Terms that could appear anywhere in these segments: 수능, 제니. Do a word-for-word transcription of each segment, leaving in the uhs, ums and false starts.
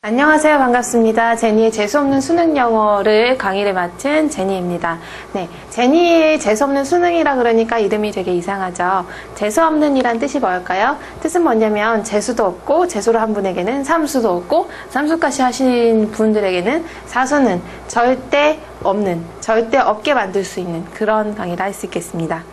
안녕하세요. 반갑습니다. 제니의 재수없는 수능 영어를 강의를 맡은 제니입니다. 네, 제니의 재수없는 수능이라 그러니까 이름이 되게 이상하죠. 재수없는 이란 뜻이 뭘까요? 뜻은 뭐냐면 재수도 없고 재수로 한 분에게는 삼수도 없고 삼수까지 하신 분들에게는 사수는 절대 없는, 절대 없게 만들 수 있는 그런 강의를 할 수 있겠습니다.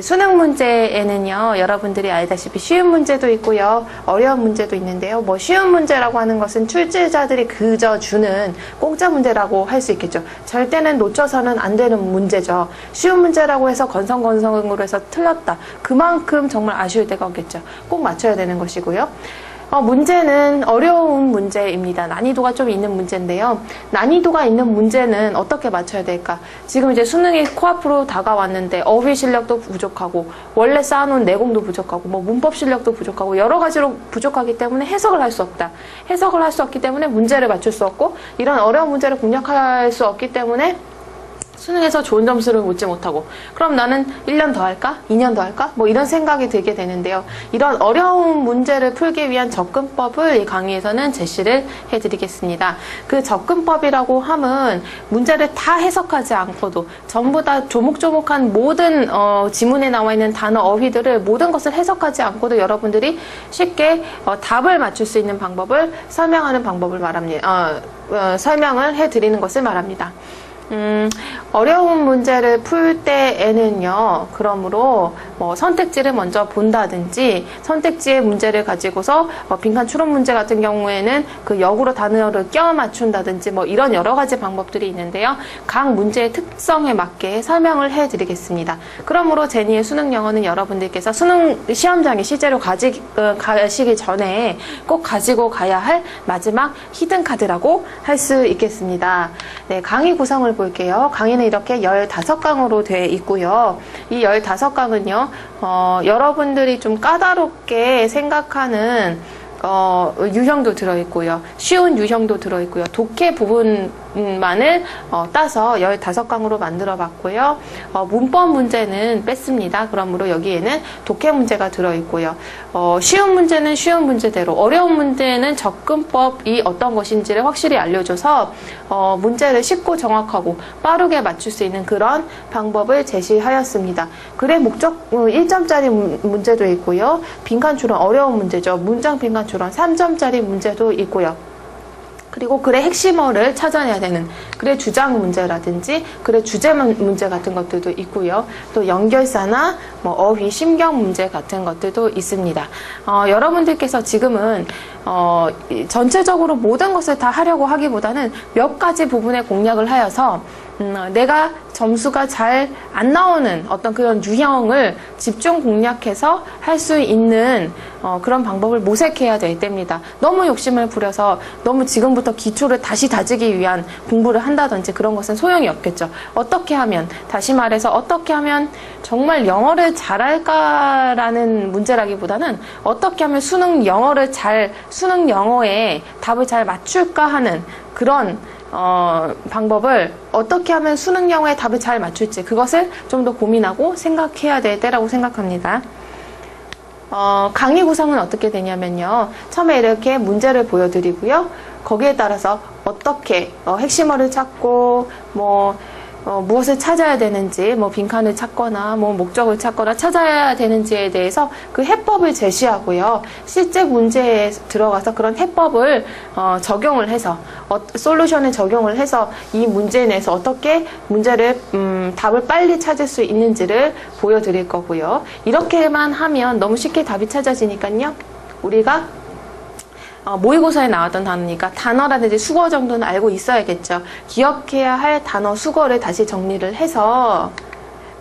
수능 문제에는요, 여러분들이 알다시피 쉬운 문제도 있고요, 어려운 문제도 있는데요. 뭐 쉬운 문제라고 하는 것은 출제자들이 그저 주는 공짜 문제라고 할 수 있겠죠. 절대는 놓쳐서는 안 되는 문제죠. 쉬운 문제라고 해서 건성건성으로 해서 틀렸다, 그만큼 정말 아쉬울 때가 없겠죠. 꼭 맞춰야 되는 것이고요. 어, 문제는 어려운 문제입니다. 난이도가 좀 있는 문제인데요. 난이도가 있는 문제는 어떻게 맞춰야 될까? 지금 이제 수능이 코앞으로 다가왔는데 어휘 실력도 부족하고 원래 쌓아놓은 내공도 부족하고 뭐 문법 실력도 부족하고 여러 가지로 부족하기 때문에 해석을 할 수 없다. 해석을 할 수 없기 때문에 문제를 맞출 수 없고 이런 어려운 문제를 공략할 수 없기 때문에 수능에서 좋은 점수를 얻지 못하고 그럼 나는 일 년 더 할까? 이 년 더 할까? 뭐 이런 생각이 들게 되는데요. 이런 어려운 문제를 풀기 위한 접근법을 이 강의에서는 제시를 해드리겠습니다. 그 접근법이라고 함은 문제를 다 해석하지 않고도 전부 다 조목조목한 모든 어, 지문에 나와 있는 단어 어휘들을 모든 것을 해석하지 않고도 여러분들이 쉽게 어, 답을 맞출 수 있는 방법을 설명하는 방법을 말합니다. 어, 어, 설명을 해드리는 것을 말합니다. 음, 어려운 문제를 풀 때에는요, 그러므로 뭐 선택지를 먼저 본다든지 선택지의 문제를 가지고서 뭐 빈칸 추론 문제 같은 경우에는 그 역으로 단어를 껴 맞춘다든지 뭐 이런 여러 가지 방법들이 있는데요. 각 문제의 특성에 맞게 설명을 해드리겠습니다. 그러므로 제니의 수능 영어는 여러분들께서 수능 시험장에 실제로 가지, 어, 가시기 전에 꼭 가지고 가야 할 마지막 히든카드라고 할 수 있겠습니다. 네, 강의 구성을 볼게요. 강의는 이렇게 열다섯 강으로 되어 있고요. 이 열다섯 강은요, 어, 여러분들이 좀 까다롭게 생각하는 어, 유형도 들어있고요. 쉬운 유형도 들어있고요. 독해 부분만을 어, 따서 열다섯 강으로 만들어 봤고요. 어, 문법 문제는 뺐습니다. 그러므로 여기에는 독해 문제가 들어있고요. 어, 쉬운 문제는 쉬운 문제대로, 어려운 문제는 접근법이 어떤 것인지를 확실히 알려줘서 어, 문제를 쉽고 정확하고 빠르게 맞출 수 있는 그런 방법을 제시하였습니다. 글의 목적 일 점짜리 문제도 있고요. 빈칸 추론 어려운 문제죠. 문장 빈칸 추론 그런 삼 점짜리 문제도 있고요. 그리고 글의 핵심어를 찾아내야 되는 글의 주장 문제라든지 글의 주제 문제 같은 것들도 있고요. 또 연결사나 뭐 어휘, 심경 문제 같은 것들도 있습니다. 어, 여러분들께서 지금은 어, 전체적으로 모든 것을 다 하려고 하기보다는 몇 가지 부분에 공략을 하여서 음, 내가 점수가 잘 안 나오는 어떤 그런 유형을 집중 공략해서 할 수 있는 어, 그런 방법을 모색해야 될 때입니다. 너무 욕심을 부려서 너무 지금부터 기초를 다시 다지기 위한 공부를 한다든지 그런 것은 소용이 없겠죠. 어떻게 하면, 다시 말해서 어떻게 하면 정말 영어를 잘할까라는 문제라기보다는 어떻게 하면 수능 영어를 잘, 수능 영어에 답을 잘 맞출까 하는 그런 어, 방법을 어떻게 하면 수능 영어에 답을 잘 맞출지 그것을 좀 더 고민하고 생각해야 될 때라고 생각합니다. 어, 강의 구성은 어떻게 되냐면요. 처음에 이렇게 문제를 보여드리고요. 거기에 따라서 어떻게 어, 핵심어를 찾고 뭐 어, 무엇을 찾아야 되는지, 뭐 빈칸을 찾거나 뭐 목적을 찾거나 찾아야 되는지에 대해서 그 해법을 제시하고요. 실제 문제에 들어가서 그런 해법을 어, 적용을 해서 어, 솔루션에 적용을 해서 이 문제 내에서 어떻게 문제를 음, 답을 빨리 찾을 수 있는지를 보여드릴 거고요. 이렇게만 하면 너무 쉽게 답이 찾아지니까요. 우리가 어, 모의고사에 나왔던 단어니까 단어라든지 수거 정도는 알고 있어야겠죠. 기억해야 할 단어 수거를 다시 정리를 해서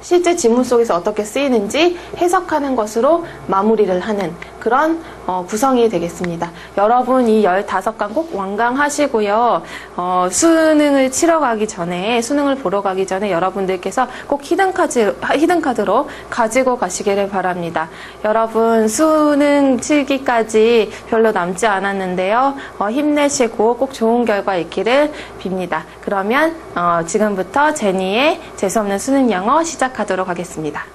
실제 지문 속에서 어떻게 쓰이는지 해석하는 것으로 마무리를 하는 그런 어, 구성이 되겠습니다. 여러분 이 열다섯 강 꼭 완강하시고요. 어, 수능을 치러 가기 전에, 수능을 보러 가기 전에 여러분들께서 꼭 히든카드, 히든카드로 가지고 가시기를 바랍니다. 여러분 수능 치기까지 별로 남지 않았는데요. 어, 힘내시고 꼭 좋은 결과 있기를 빕니다. 그러면 어, 지금부터 제니의 재수없는 수능 영어 시작하도록 하겠습니다.